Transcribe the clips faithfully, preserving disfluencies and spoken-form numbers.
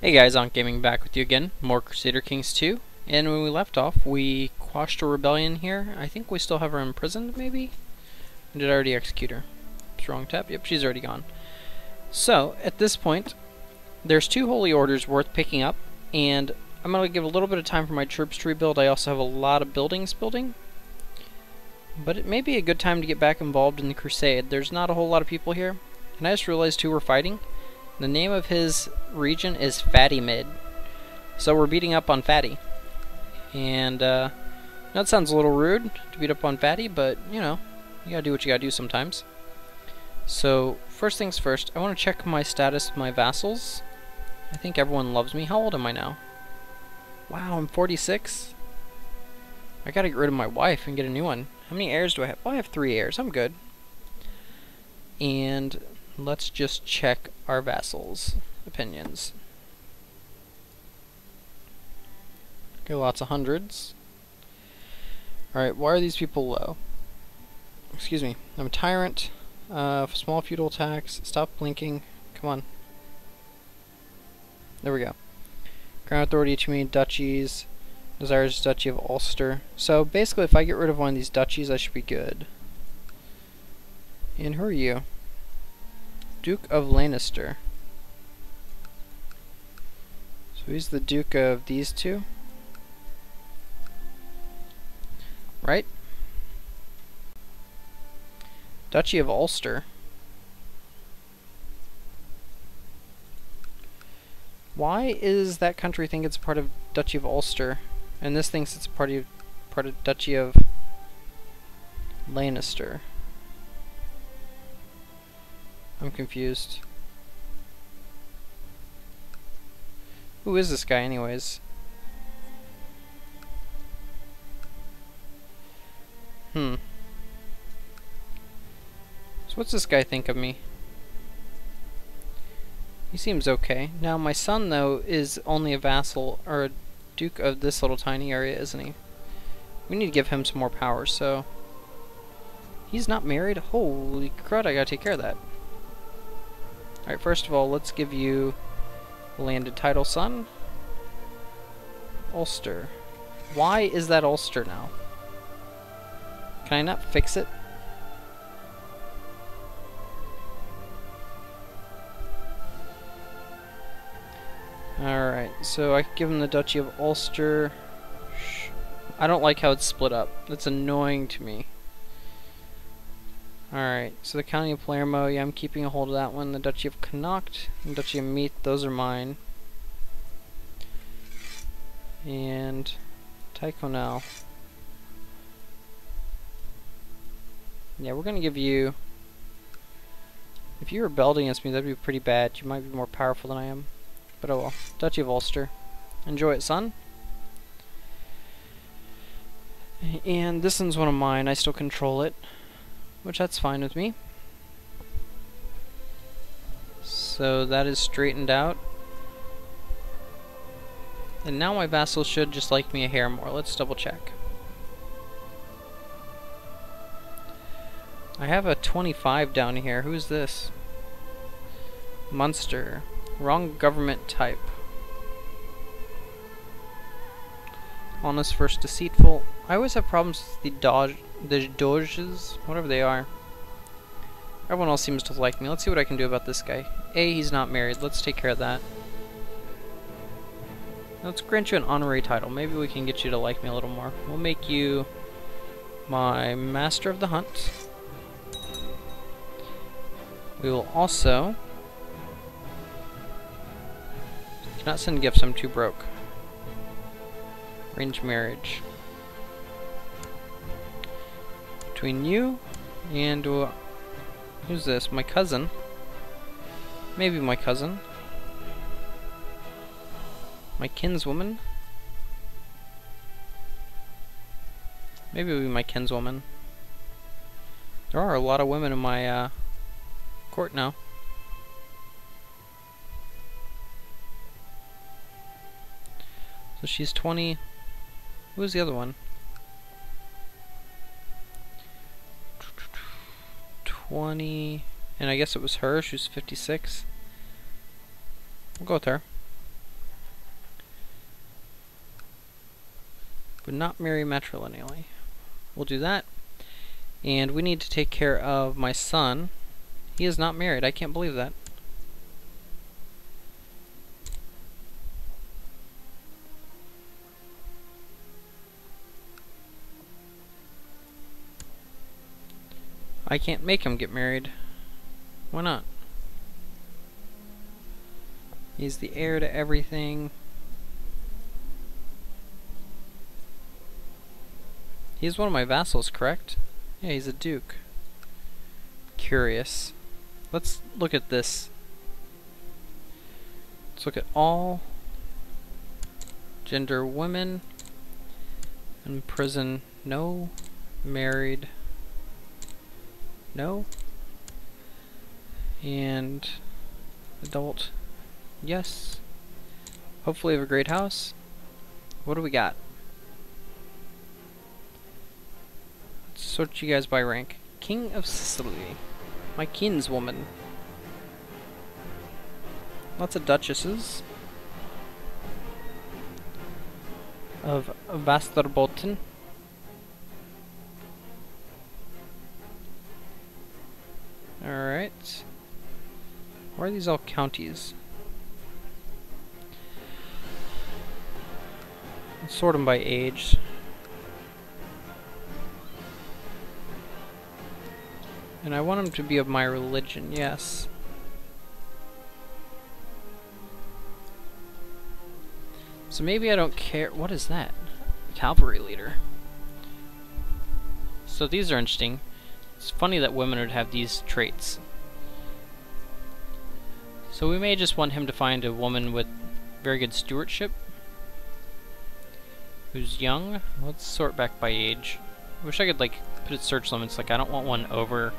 Hey guys, Ank Gaming back with you again, more Crusader Kings two, and when we left off we quashed a rebellion here. I think we still have her imprisoned, maybe? Or did I already execute her? It's wrong tab. Yep, she's already gone. So, at this point, there's two holy orders worth picking up, and I'm going to give a little bit of time for my troops to rebuild. I also have a lot of buildings building, but it may be a good time to get back involved in the crusade. There's not a whole lot of people here, and I just realized who we're fighting. The name of his region is Fatty Mid. So we're beating up on Fatty. And, uh, that sounds a little rude to beat up on Fatty, but, you know, you gotta do what you gotta do sometimes. So, first things first, I wanna check my status with my vassals. I think everyone loves me. How old am I now? Wow, I'm forty-six? I gotta get rid of my wife and get a new one. How many heirs do I have? Well, I have three heirs. I'm good. And let's just check our vassals' opinions. Okay, lots of hundreds. Alright, why are these people low? Excuse me. I'm a tyrant. Uh, small feudal tax. Stop blinking. Come on. There we go. Crown authority to me, duchies. Desires duchy of Ulster. So basically, if I get rid of one of these duchies, I should be good. And who are you? Duke of Lannister. So he's the Duke of these two. Right? Duchy of Ulster. Why is that country think it's part of Duchy of Ulster, and this thinks it's part of, part of Duchy of Lannister? I'm confused. Who is this guy anyways? Hmm. So what's this guy think of me? He seems okay. Now my son though is only a vassal or a duke of this little tiny area, isn't he? We need to give him some more power, so he's not married? Holy crud, I gotta take care of that. Alright, first of all, let's give you landed title, son. Ulster. Why is that Ulster now? Can I not fix it? Alright, so I could give him the Duchy of Ulster. I don't like how it's split up. That's annoying to me. Alright, so the County of Palermo, yeah, I'm keeping a hold of that one. The Duchy of Connacht and Duchy of Meath, those are mine. And Tyrconnell. Yeah, we're gonna give you... If you rebelled against me, that'd be pretty bad. You might be more powerful than I am. But oh well. Duchy of Ulster. Enjoy it, son. And this one's one of mine. I still control it. Which that's fine with me. So that is straightened out. And now my vassal should just like me a hair more. Let's double check. I have a twenty-five down here. Who's this? Munster. Wrong government type. Honest versus deceitful. I always have problems with the dodge. The Doges, whatever they are. Everyone else seems to like me. Let's see what I can do about this guy. A, he's not married. Let's take care of that. Let's grant you an honorary title. Maybe we can get you to like me a little more. We'll make you my Master of the Hunt. We will also... Cannot send gifts. I'm too broke. Arrange marriage. Between you and uh, who's this? My cousin. Maybe my cousin. My kinswoman. Maybe it'll be my kinswoman. There are a lot of women in my uh, court now. So she's twenty. Who's the other one? twenty, and I guess it was her, she was fifty-six. We'll go with her. but not marry matrilineally. We'll do that. And we need to take care of my son. He is not married. I can't believe that. I can't make him get married. Why not? He's the heir to everything. He's one of my vassals, correct? Yeah, he's a duke. Curious. Let's look at this. Let's look at all gender women in prison. No, married. No, and adult, yes. Hopefully have a great house. What do we got? Let's sort you guys by rank. King of Sicily, my kinswoman. Lots of duchesses of Västerbotten. Alright. Why are these all counties? Let's sort them by age. And I want them to be of my religion, yes. So maybe I don't care. What is that? Cavalry leader. So these are interesting. It's funny that women would have these traits. So we may just want him to find a woman with very good stewardship, who's young. Let's sort back by age. I wish I could like put search limits. Like I don't want one over,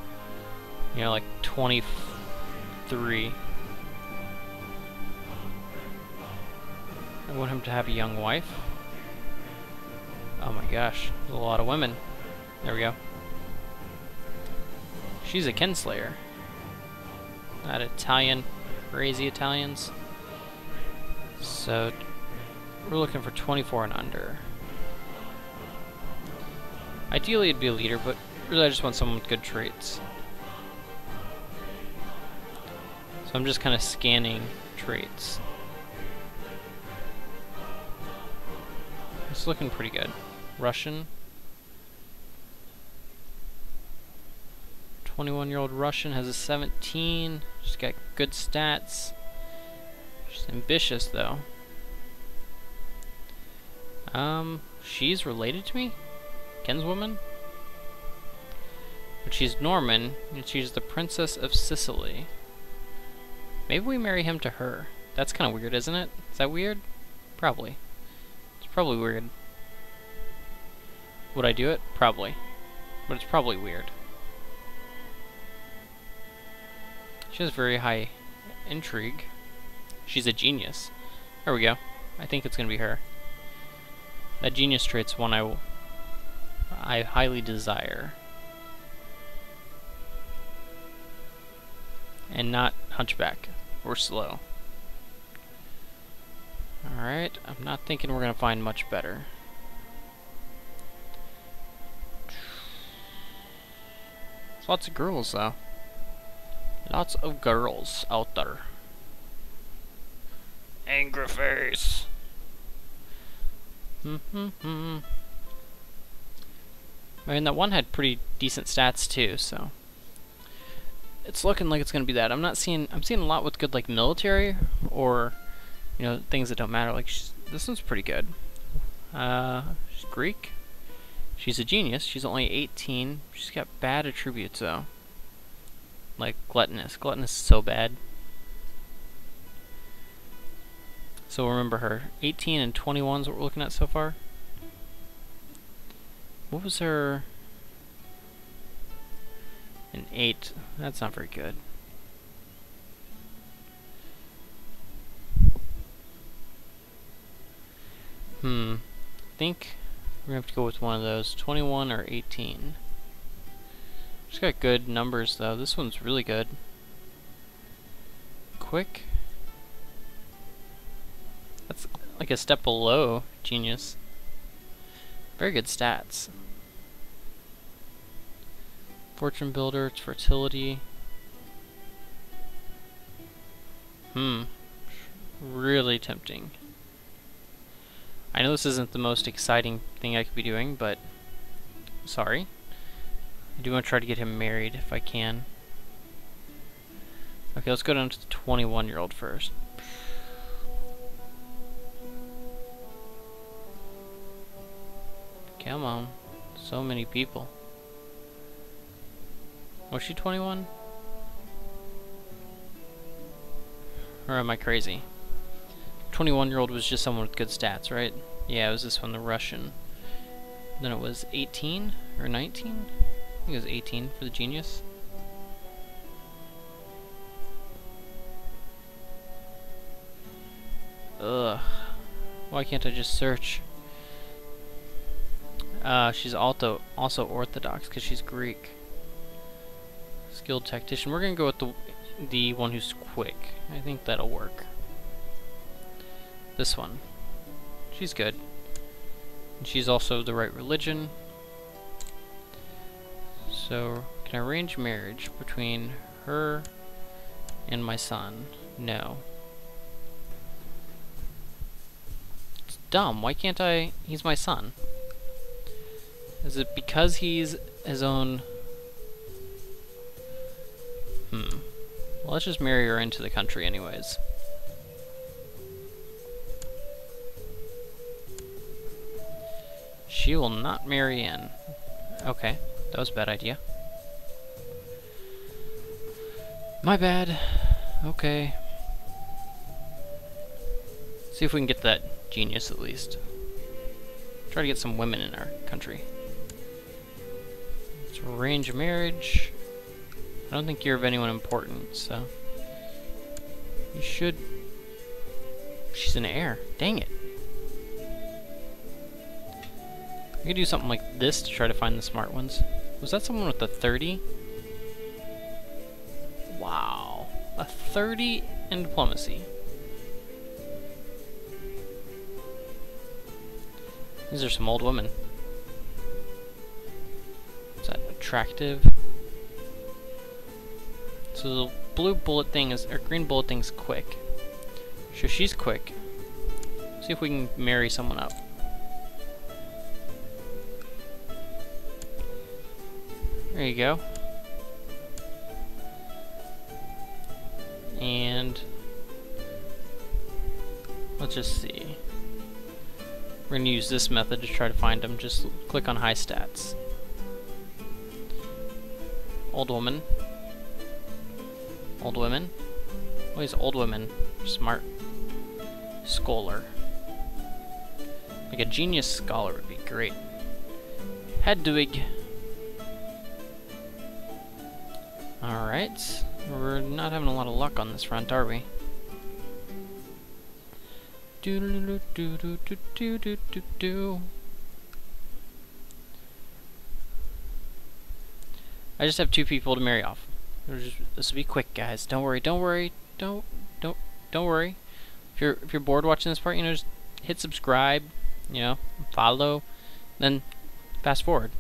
you know, like twenty-three. I want him to have a young wife. Oh my gosh, there's a lot of women. There we go. She's a kinslayer. Not Italian, crazy Italians. So we're looking for twenty-four and under. Ideally it'd be a leader, but really I just want someone with good traits. So I'm just kind of scanning traits. It's looking pretty good. Russian. twenty-one-year-old Russian, has a seventeen, she's got good stats. She's ambitious, though. Um, she's related to me? Kinswoman? But she's Norman, and she's the Princess of Sicily. Maybe we marry him to her. That's kind of weird, isn't it? Is that weird? Probably. It's probably weird. Would I do it? Probably. But it's probably weird. She has very high intrigue. She's a genius. There we go. I think it's gonna be her. That genius trait's one I will, I highly desire. And not hunchback or slow. Alright, I'm not thinking we're gonna find much better. There's lots of girls though. Lots of girls out there. Angry face. Mm-hmm-hmm. I mean, that one had pretty decent stats too, so it's looking like it's gonna be that. I'm not seeing. I'm seeing a lot with good like military or you know things that don't matter. Like she's, this one's pretty good. Uh, she's Greek. She's a genius. She's only eighteen. She's got bad attributes though. Like gluttonous. Gluttonous is so bad. So remember her. eighteen and twenty-one is what we're looking at so far. What was her? An eight. That's not very good. Hmm. I think we're going to have to go with one of those. twenty-one or eighteen. She's got good numbers though. This one's really good. Quick. That's like a step below genius. Very good stats. Fortune Builder, it's fertility. Hmm. Really tempting. I know this isn't the most exciting thing I could be doing, but sorry. I do want to try to get him married if I can. Okay, let's go down to the twenty-one year old first. Come on. So many people. Was she twenty-one? Or am I crazy? twenty-one year old was just someone with good stats, right? Yeah, it was this one, the Russian. Then it was eighteen or nineteen? I think it was eighteen for the genius. Ugh. Why can't I just search? Uh, she's also, also Orthodox because she's Greek. Skilled tactician. We're going to go with the, the one who's quick. I think that'll work. This one. She's good. And she's also the right religion. So, can I arrange marriage between her and my son? No. It's dumb. Why can't I? He's my son. Is it because he's his own? Hmm. Well, let's just marry her into the country anyways. She will not marry in. Okay. That was a bad idea. My bad. Okay. See if we can get that genius at least. Try to get some women in our country. Let's arrange marriage. I don't think you're of anyone important, so you should. She's an heir. Dang it. We could do something like this to try to find the smart ones. Was that someone with a thirty? Wow. A thirty in diplomacy. These are some old women. Is that attractive? So the blue bullet thing is, or green bullet thing's quick. So she's quick. See if we can marry someone up. There you go. And let's just see. We're going to use this method to try to find them. Just click on high stats. Old woman. Old women? Always old women. Smart. Scholar. Like a genius scholar would be great. Hedwig. Alright. We're not having a lot of luck on this front, are we? Do do do do do do do do. I just have two people to marry off. This will be quick, guys. Don't worry. Don't worry. Don't don't don't worry. If you're if you're bored watching this part, you know, just hit subscribe. You know, follow. Then fast forward.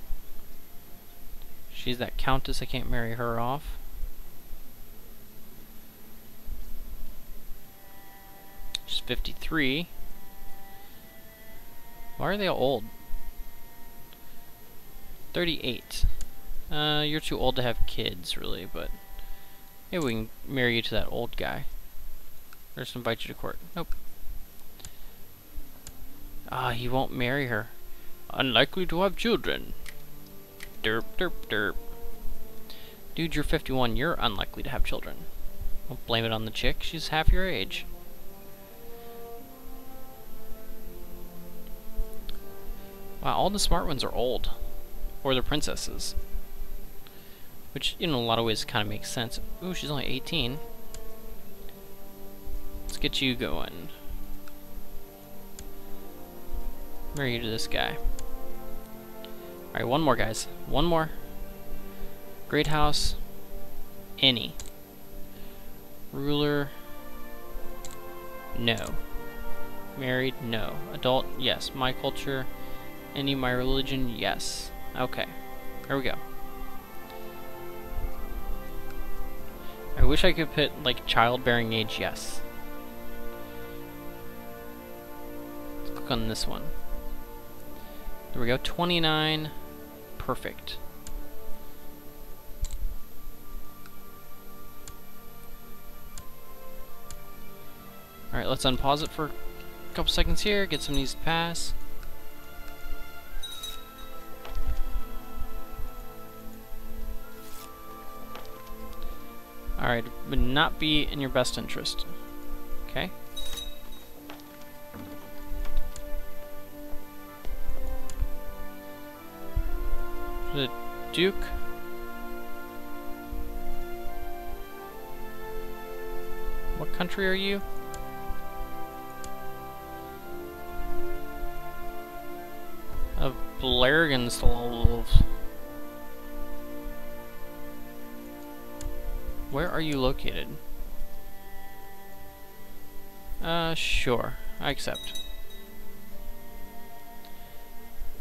She's that countess. I can't marry her off. She's fifty-three. Why are they all old? thirty-eight. Uh, you're too old to have kids, really, but maybe we can marry you to that old guy. Or just invite you to court. Nope. Ah, he won't marry her. Unlikely to have children. Derp, derp, derp. Dude, you're fifty-one. You're unlikely to have children. Don't blame it on the chick. She's half your age. Wow, all the smart ones are old. Or they're princesses. Which, in a lot of ways, kind of makes sense. Ooh, she's only eighteen. Let's get you going. Marry you to this guy. Alright, one more, guys. One more. Great house. Any. Ruler. No. Married? No. Adult? Yes. My culture? Any of my religion? Yes. Okay. Here we go. I wish I could put, like, childbearing age, yes. Let's click on this one. There we go, twenty-nine. Perfect. Alright, let's unpause it for a couple seconds here, get some of these to pass. Alright, would not be in your best interest. Okay. The Duke. What country are you? Of Blargan's Wolves. Where are you located? Uh, sure. I accept.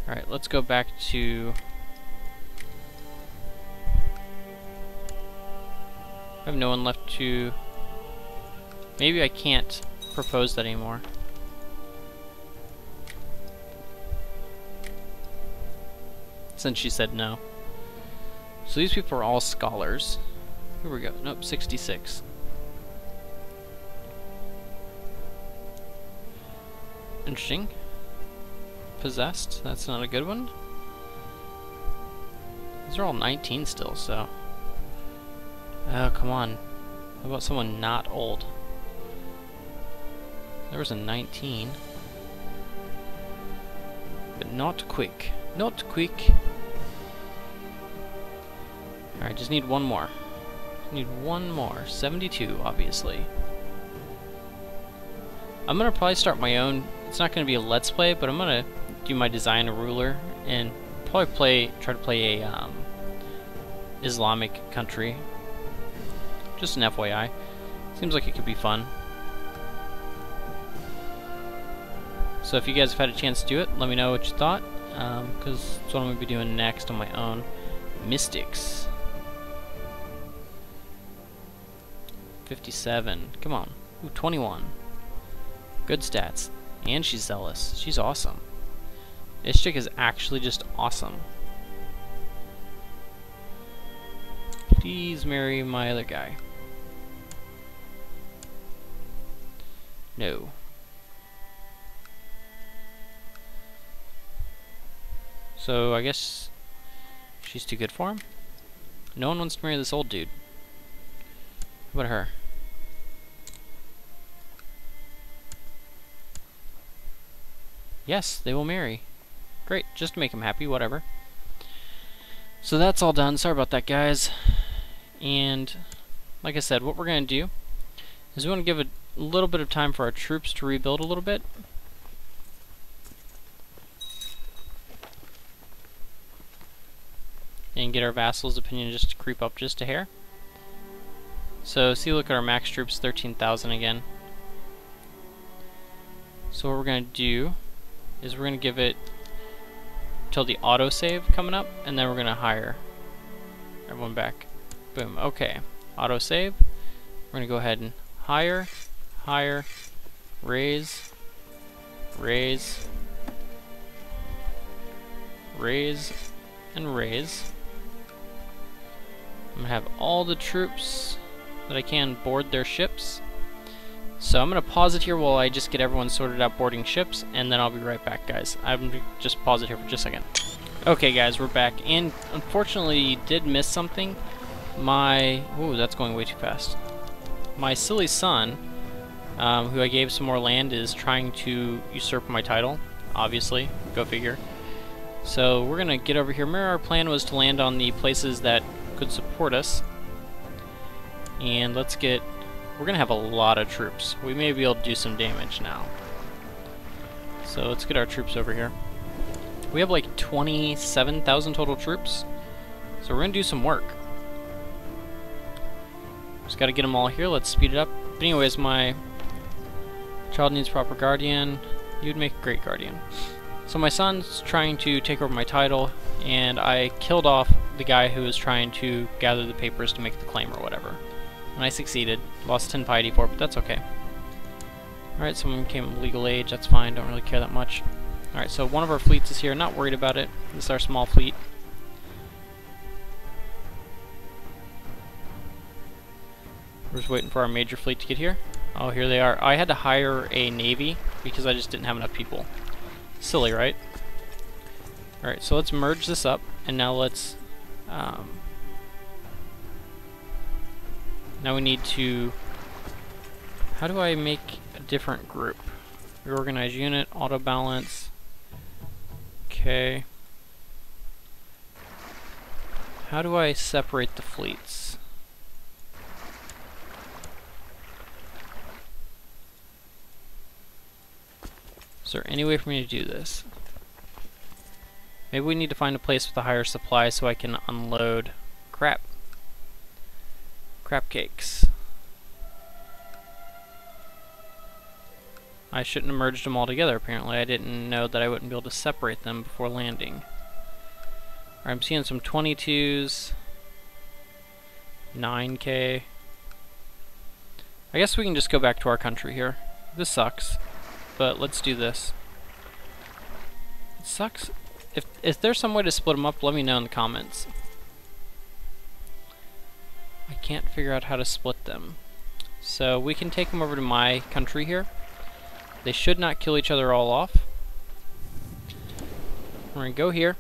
Alright, let's go back to... I have no one left to... Maybe I can't propose that anymore. Since she said no. So these people are all scholars. Here we go. Nope, sixty-six. Interesting. Possessed. That's not a good one. These are all nineteen still, so... Oh, come on. How about someone not old? There was a nineteen. But not quick. Not quick. Alright, just need one more. Need one more. seventy-two, obviously. I'm gonna probably start my own. It's not gonna be a let's play, but I'm gonna do my design a ruler and probably play, try to play a um, Islamic country. Just an F Y I. Seems like it could be fun. So if you guys have had a chance to do it, let me know what you thought, um, because that's what I'm gonna be doing next on my own. Mystics. fifty-seven. Come on. Ooh, twenty-one. Good stats. And she's zealous. She's awesome. This chick is actually just awesome. Please marry my other guy. No. So, I guess she's too good for him. No one wants to marry this old dude. How about her? Yes, they will marry. Great, just to make them happy, whatever. So that's all done. Sorry about that, guys. And like I said, what we're going to do is we want to give a little bit of time for our troops to rebuild a little bit. And get our vassals' opinion just to creep up just a hair. So, see, look at our max troops, thirteen thousand again. So what we're going to do is we're going to give it till the autosave coming up, and then we're going to hire everyone back. Boom. Okay. Autosave. We're going to go ahead and hire, hire, raise, raise, raise, and raise. I'm going to have all the troops that I can board their ships. So I'm going to pause it here while I just get everyone sorted out boarding ships, and then I'll be right back, guys. I'm just pause it here for just a second. Okay, guys, we're back, and unfortunately you did miss something. My... Ooh, that's going way too fast. My silly son, um, who I gave some more land, is trying to usurp my title, obviously. Go figure. So we're going to get over here. Remember, our plan was to land on the places that could support us. And let's get... We're going to have a lot of troops. We may be able to do some damage now. So let's get our troops over here. We have like twenty-seven thousand total troops. So we're going to do some work. Just got to get them all here. Let's speed it up. But anyways, my child needs proper guardian. You'd make a great guardian. So my son's trying to take over my title, and I killed off the guy who was trying to gather the papers to make the claim or whatever. And I succeeded. Lost ten piety for it, but that's okay. Alright, someone came of legal age, that's fine, don't really care that much. Alright, so one of our fleets is here, not worried about it. This is our small fleet. We're just waiting for our major fleet to get here. Oh, here they are. I had to hire a navy because I just didn't have enough people. Silly, right? Alright, so let's merge this up, and now let's... Um, now we need to... How do I make a different group? Reorganize unit, auto balance. Okay. How do I separate the fleets? Is there any way for me to do this? Maybe we need to find a place with a higher supply so I can unload crap. Crap cakes. I shouldn't have merged them all together, apparently. I didn't know that I wouldn't be able to separate them before landing. Right, I'm seeing some twenty-twos. nine K. I guess we can just go back to our country here. This sucks, but let's do this. It sucks. If, if there's some way to split them up, let me know in the comments. I can't figure out how to split them. So we can take them over to my country here. They should not kill each other all off. We're going to go here.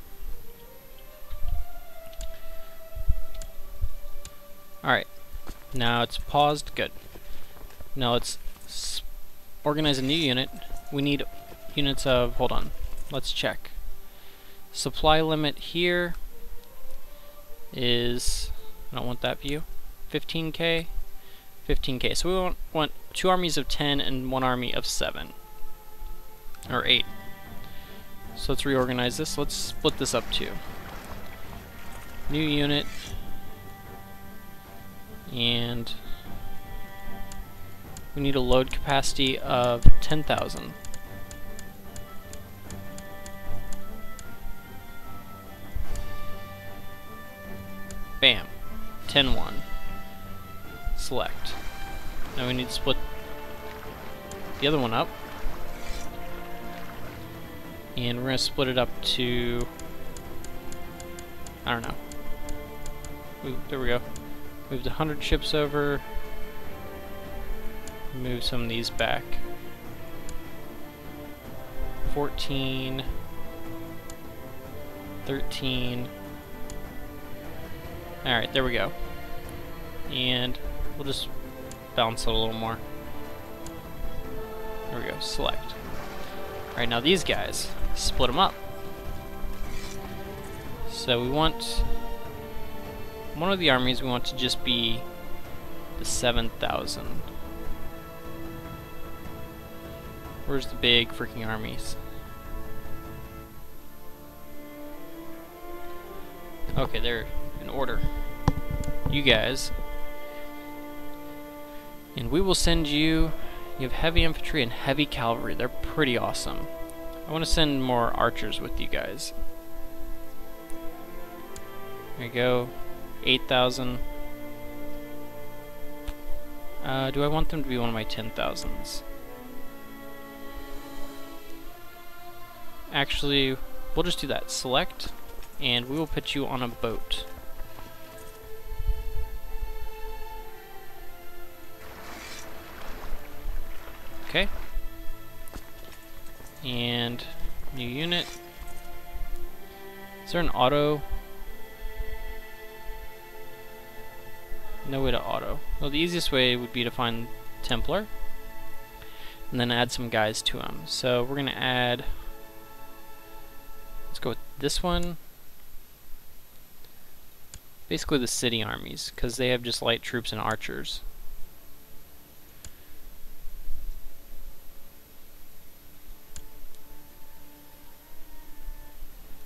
Alright. Now it's paused. Good. Now let's organize a new unit. We need units of... Hold on. Let's check. Supply limit here is... I don't want that view. fifteen K. fifteen K. So we want, want two armies of ten and one army of seven. Or eight. So let's reorganize this. Let's split this up too. New unit. And we need a load capacity of ten thousand. Bam. ten one. Select. Now we need to split the other one up. And we're going to split it up to... I don't know. Ooh, there we go. Moved one hundred ships over. Move some of these back. fourteen. thirteen. Alright, there we go. And we'll just balance it a little more. There we go, select. Alright, now these guys, split them up. So we want, one of the armies we want to just be the seven thousand. Where's the big freaking armies? Okay, they're in order. You guys. And we will send you, you have heavy infantry and heavy cavalry. They're pretty awesome. I want to send more archers with you guys. There you go. eight thousand. Uh, do I want them to be one of my ten thousands? Actually, we'll just do that. Select, and we will put you on a boat. Okay. And new unit. Is there an auto? No way to auto. Well, the easiest way would be to find Templar and then add some guys to him. So we're going to add. Let's go with this one. Basically, the city armies, because they have just light troops and archers.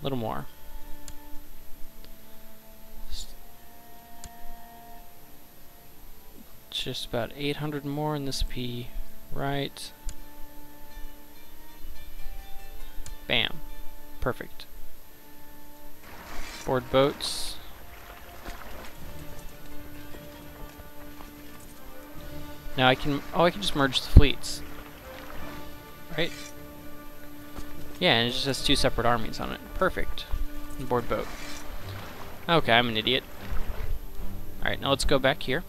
A little more. Just about eight hundred more in this P, right? Bam. Perfect. Board boats. Now I can, oh, I can just merge the fleets. Right? Yeah, and it just has two separate armies on it. Perfect. And board boat. Okay, I'm an idiot. Alright, now let's go back here.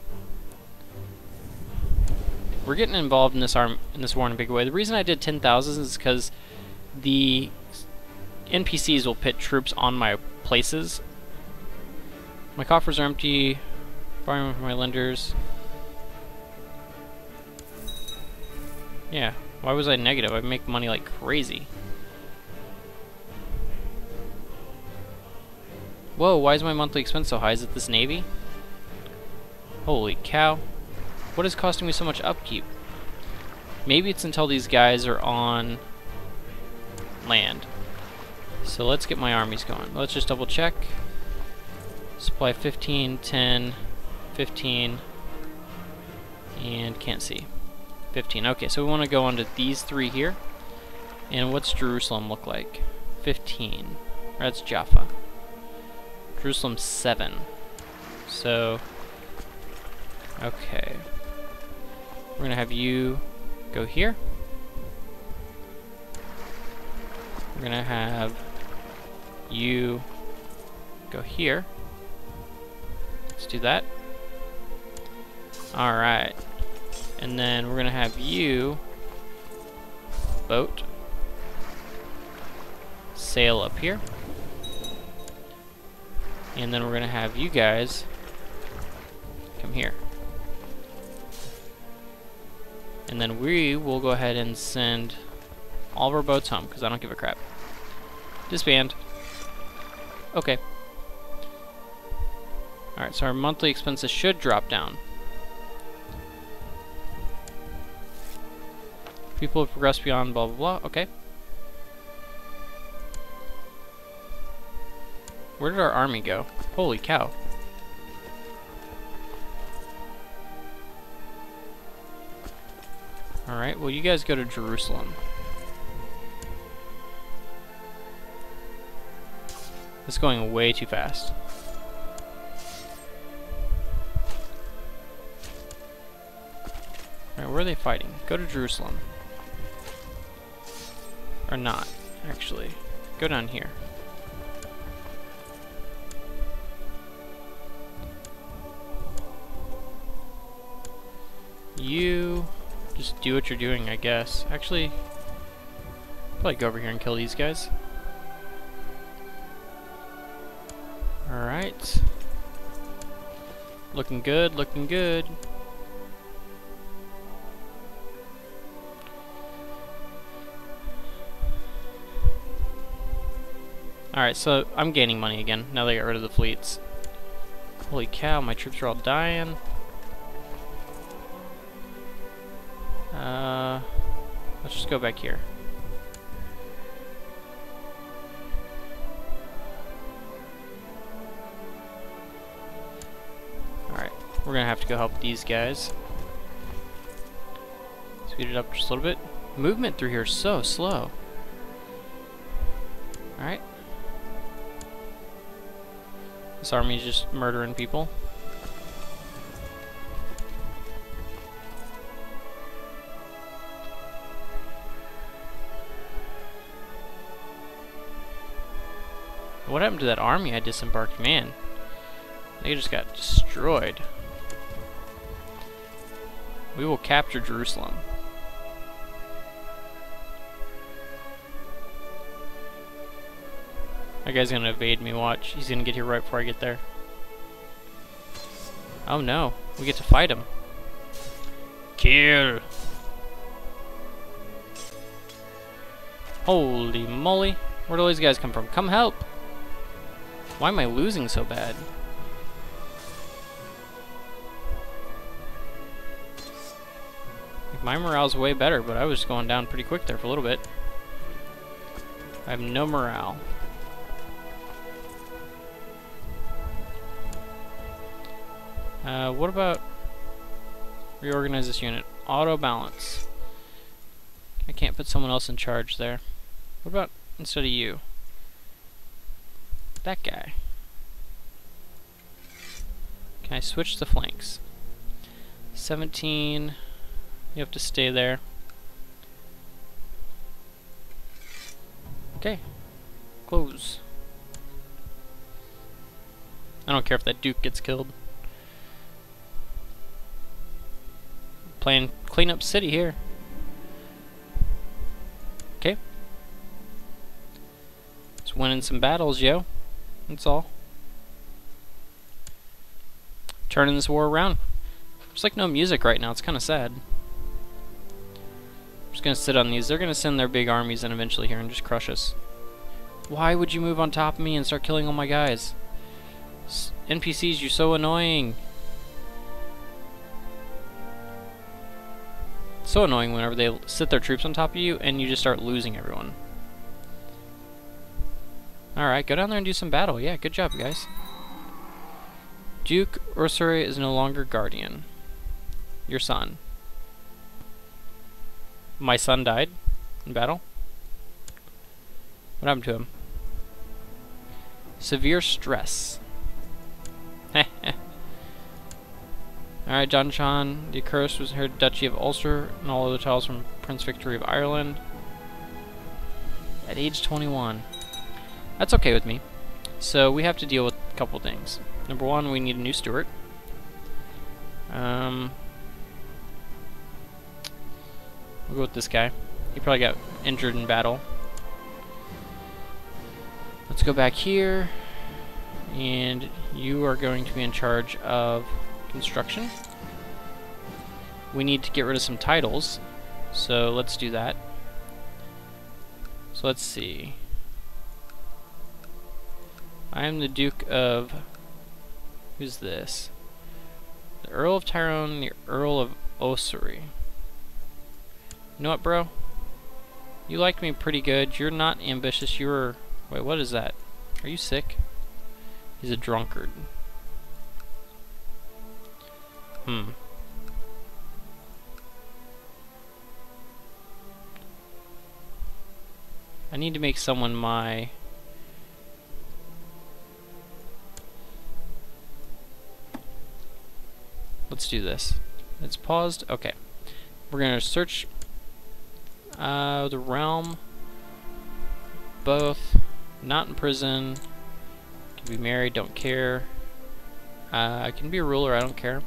We're getting involved in this arm in this war in a big way. The reason I did ten thousand is because the N P Cs will pit troops on my places. My coffers are empty. Borrowing from my lenders. Yeah. Why was I negative? I make money like crazy. Whoa! Why is my monthly expense so high? Is it this navy? Holy cow! What is costing me so much upkeep? Maybe it's until these guys are on land. So let's get my armies going. Let's just double check. Supply fifteen, ten, fifteen, and can't see. fifteen. Okay, so we want to go on to these three here. And what's Jerusalem look like? fifteen. That's Jaffa. Jerusalem seven. So, okay. We're gonna have you go here. We're gonna have you go here. Let's do that. Alright. And then we're gonna have you boat sail up here. And then we're gonna have you guys come here. And then we will go ahead and send all of our boats home, because I don't give a crap. Disband. Okay. Alright, so our monthly expenses should drop down. People have progressed beyond blah blah blah. Okay. Where did our army go? Holy cow. Alright, well you guys go to Jerusalem. It's going way too fast. Alright, where are they fighting? Go to Jerusalem. Or not, actually. Go down here. You just do what you're doing, I guess. Actually, probably go over here and kill these guys. Alright. Looking good, looking good. Alright, so I'm gaining money again. Now they got rid of the fleets. Holy cow, my troops are all dying. Uh, let's just go back here. We're gonna have to go help these guys. Speed it up just a little bit. Movement through here is so slow. Alright. This army is just murdering people. What happened to that army I disembarked? Man, they just got destroyed. We will capture Jerusalem. That guy's gonna evade me, watch. He's gonna get here right before I get there. Oh no, we get to fight him. Kill! Holy moly, where'd all these guys come from? Come help! Why am I losing so bad? My morale's way better, but I was going down pretty quick there for a little bit. I have no morale. Uh, what about reorganize this unit? Auto balance. I can't put someone else in charge there. What about instead of you? that guy. Can I switch the flanks? seventeen, you have to stay there. Okay, close. I don't care if that Duke gets killed. Playing clean up city here. Okay. Just winning some battles, yo. That's all. Turning this war around. There's like no music right now, it's kinda sad. I'm just gonna sit on these. They're gonna send their big armies in eventually here and just crush us. Why would you move on top of me and start killing all my guys? N P Cs, you're so annoying. It's so annoying whenever they sit their troops on top of you and you just start losing everyone. Alright, go down there and do some battle. Yeah, good job, guys. Duke Ursuri is no longer guardian. Your son. My son died in battle? What happened to him? Severe stress. Alright, John Sean, the accursed was her Duchy of Ulster and all other titles from Prince Victory of Ireland. At age twenty-one. That's okay with me. So we have to deal with a couple things. Number one, we need a new steward. Um, we'll go with this guy. He probably got injured in battle. Let's go back here. And you are going to be in charge of construction. We need to get rid of some titles, so let's do that. So let's see. I am the Duke of... who's this? The Earl of Tyrone, the Earl of Ossory. You know what, bro? You like me pretty good. You're not ambitious. You're... wait, what is that? Are you sick? He's a drunkard. Hmm. I need to make someone my... let's do this. It's paused. Okay. We're going to search uh, the realm. Both. Not in prison. Can be married. Don't care. Uh, I can be a ruler. I don't care.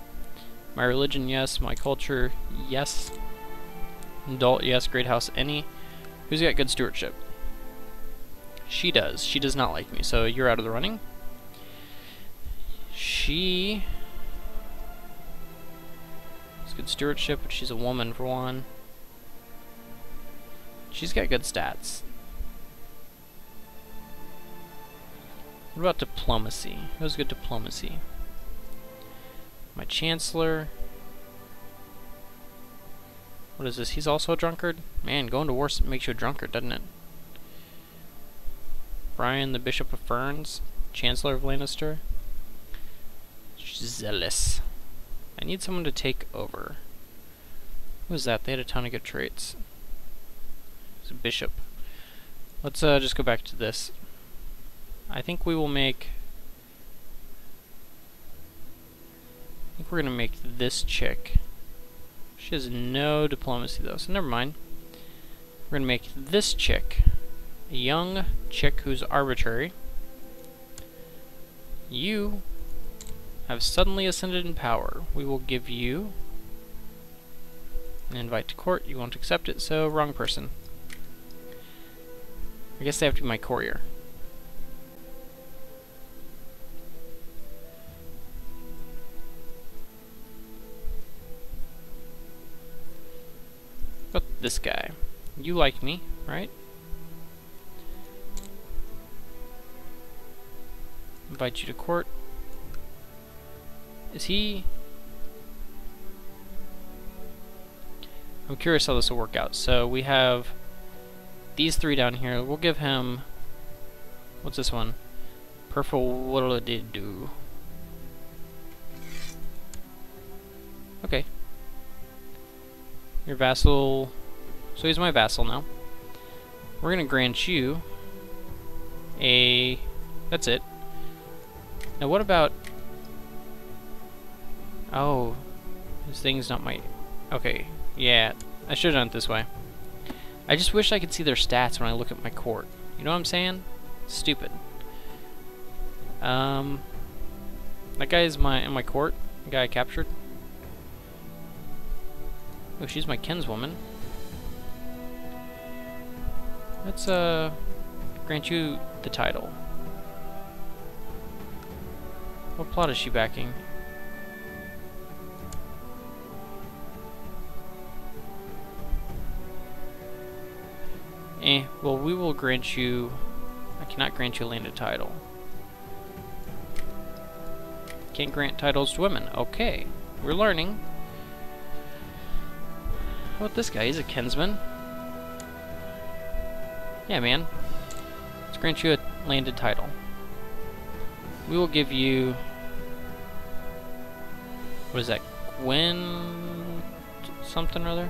My religion, yes. My culture, yes. Adult, yes. Great house, any. Who's got good stewardship? She does. She does not like me, so you're out of the running. She has good stewardship, but she's a woman for one. She's got good stats. What about diplomacy? Who's good diplomacy? My chancellor. What is this? He's also a drunkard? Man, going to war makes you a drunkard, doesn't it? Brian, the Bishop of Ferns, Chancellor of Lannister. She's zealous. I need someone to take over. Who was that? They had a ton of good traits. It's a bishop. Let's uh, just go back to this. I think we will make... I think we're gonna make this chick. She has no diplomacy though, so never mind. We're gonna make this chick a young chick who's arbitrary. You have suddenly ascended in power. We will give you an invite to court. You won't accept it, so wrong person. I guess they have to be my courier. This guy. You like me, right? Invite you to court. Is he... I'm curious how this will work out. So we have these three down here. We'll give him... what's this one? Purple, what'll it do? Okay. Your vassal... so he's my vassal now. We're gonna grant you a... that's it. Now what about... Oh, this thing's not my... Okay, yeah, I should've done it this way. I just wish I could see their stats when I look at my court. You know what I'm saying? Stupid. Um, that guy is my in my court. The guy I captured. Oh, she's my kinswoman. Let's uh grant you the title. What plot is she backing? Eh, well, we will grant you... I cannot grant you a landed title. Can't grant titles to women. Okay, we're learning. How about this guy? He's a kinsman. Yeah, man. Let's grant you a landed title. We will give you... What is that? Gwen... something or other?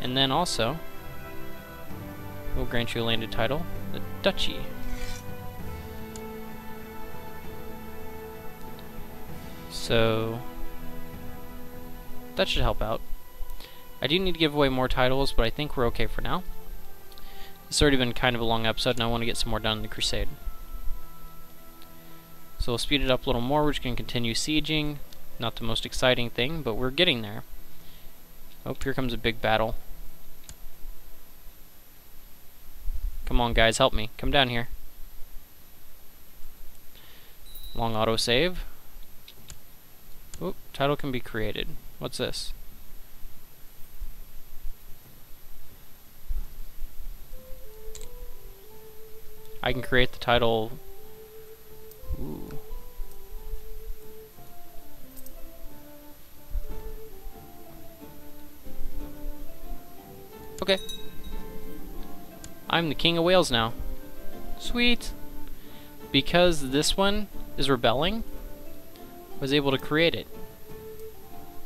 And then also... we'll grant you a landed title, the Duchy. So that should help out. I do need to give away more titles, but I think we're okay for now. It's already been kind of a long episode, and I want to get some more done in the Crusade. So we'll speed it up a little more. We're just going to continue sieging. Not the most exciting thing, but we're getting there. Oh, here comes a big battle. Come on, guys, help me. Come down here. Long autosave. Oop, title can be created. What's this? I can create the title. Ooh. Okay. I'm the King of Wales now. Sweet! Because this one is rebelling, I was able to create it.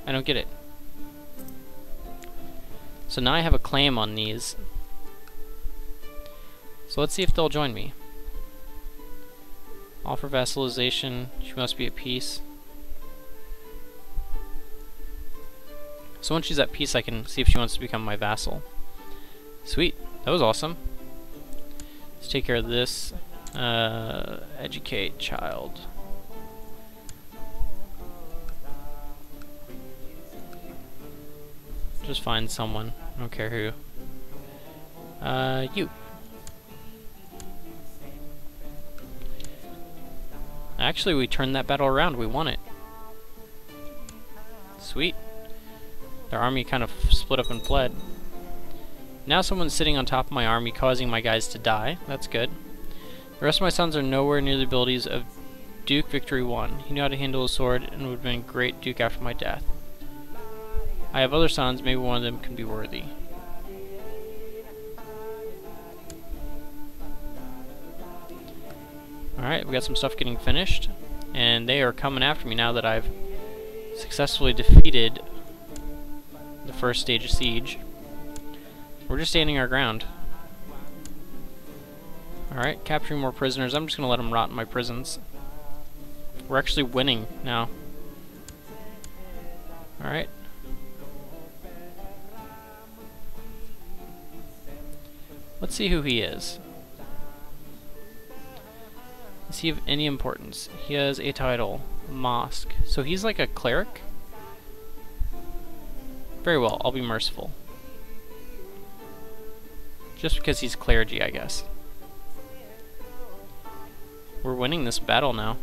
I don't get it. So now I have a claim on these. So let's see if they'll join me. Offer vassalization. She must be at peace. So once she's at peace, I can see if she wants to become my vassal. Sweet. That was awesome. Let's take care of this. Uh, educate child. Just find someone. I don't care who. Uh, you. Actually, we turned that battle around. We won it. Sweet. Their army kind of split up and fled. Now someone's sitting on top of my army, causing my guys to die. That's good. The rest of my sons are nowhere near the abilities of Duke Victory One. He knew how to handle a sword and would have been a great duke after my death. I have other sons. Maybe one of them can be worthy. Alright, we got some stuff getting finished. And they are coming after me now that I've successfully defeated the first stage of siege. We're just standing our ground. Alright, capturing more prisoners. I'm just going to let them rot in my prisons. We're actually winning now. Alright. Let's see who he is. Is he of any importance? He has a title. Mosque. So he's like a cleric? Very well, I'll be merciful. Just because he's clergy, I guess. We're winning this battle now.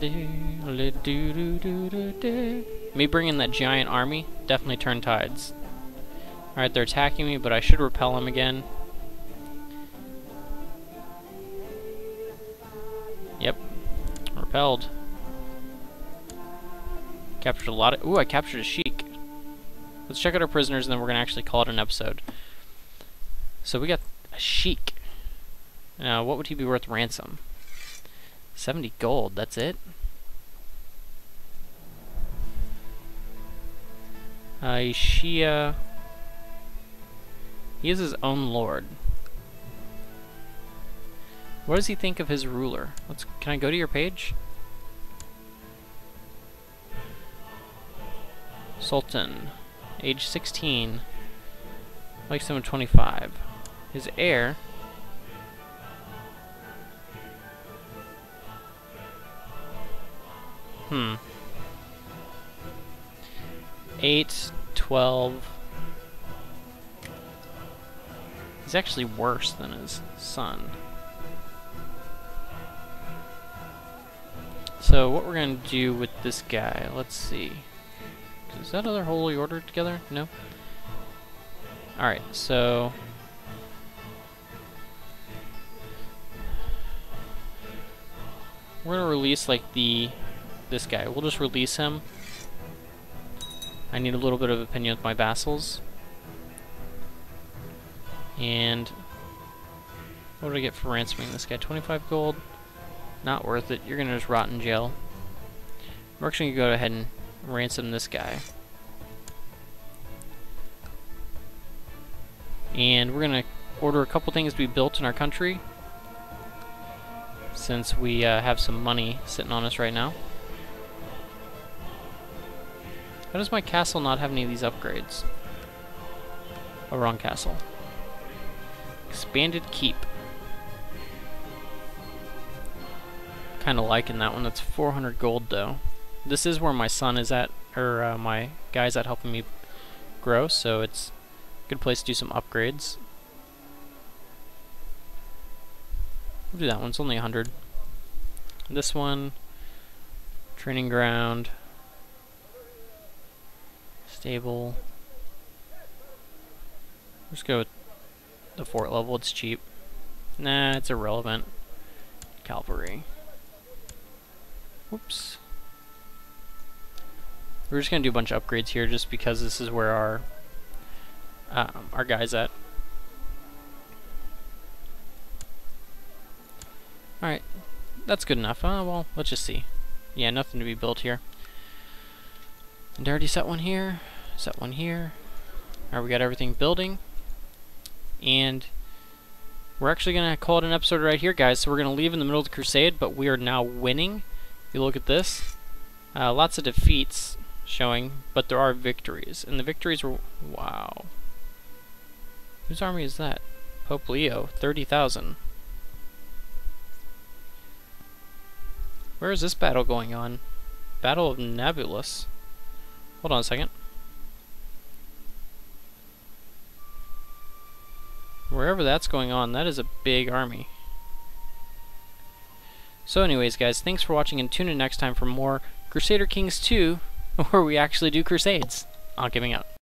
Me bringing that giant army definitely turned tides. Alright, they're attacking me, but I should repel them again. Yep. Repelled. Captured a lot of... Ooh, I captured a sheik. Let's check out our prisoners, and then we're going to actually call it an episode. So we got a sheik. Now, what would he be worth ransom? seventy gold, that's it? Uh, Shia... He is his own lord. What does he think of his ruler? Let's, can I go to your page? Sultan, age sixteen, likes him at twenty-five. His heir, hmm, eight, twelve, he's actually worse than his son. So what we're going to do with this guy, let's see. Is that other holy order together? No? Alright, so... we're going to release, like, the... this guy. We'll just release him. I need a little bit of opinion with my vassals. And... what did I get for ransoming this guy? twenty-five gold? Not worth it. You're going to just rot in jail. We're actually going to go ahead and ransom this guy. And we're going to order a couple things to be built in our country, since we uh, have some money sitting on us right now. How does my castle not have any of these upgrades? Oh, wrong castle. Expanded keep. Kind of liking that one. That's four hundred gold though. This is where my son is at, or uh, my guy's at helping me grow, so it's a good place to do some upgrades. We'll do that one, it's only one hundred. This one, training ground, stable. Let's go with the fort level, it's cheap. Nah, it's irrelevant. Cavalry. Whoops. We're just gonna do a bunch of upgrades here, just because this is where our um, our guy's at. All right, that's good enough. Uh, well, let's just see. Yeah, nothing to be built here. And I already set one here, set one here. All right, we got everything building, and we're actually gonna call it an episode right here, guys. So we're gonna leave in the middle of the crusade, but we are now winning. If you look at this, uh, lots of defeats showing, but there are victories, and the victories were, wow, whose army is that? Pope Leo, thirty thousand. Where is this battle going on? Battle of Nabulus. Hold on a second. Wherever that's going on, that is a big army. So anyways, guys, thanks for watching, and tune in next time for more Crusader Kings two, where we actually do crusades. Ank Gaming out.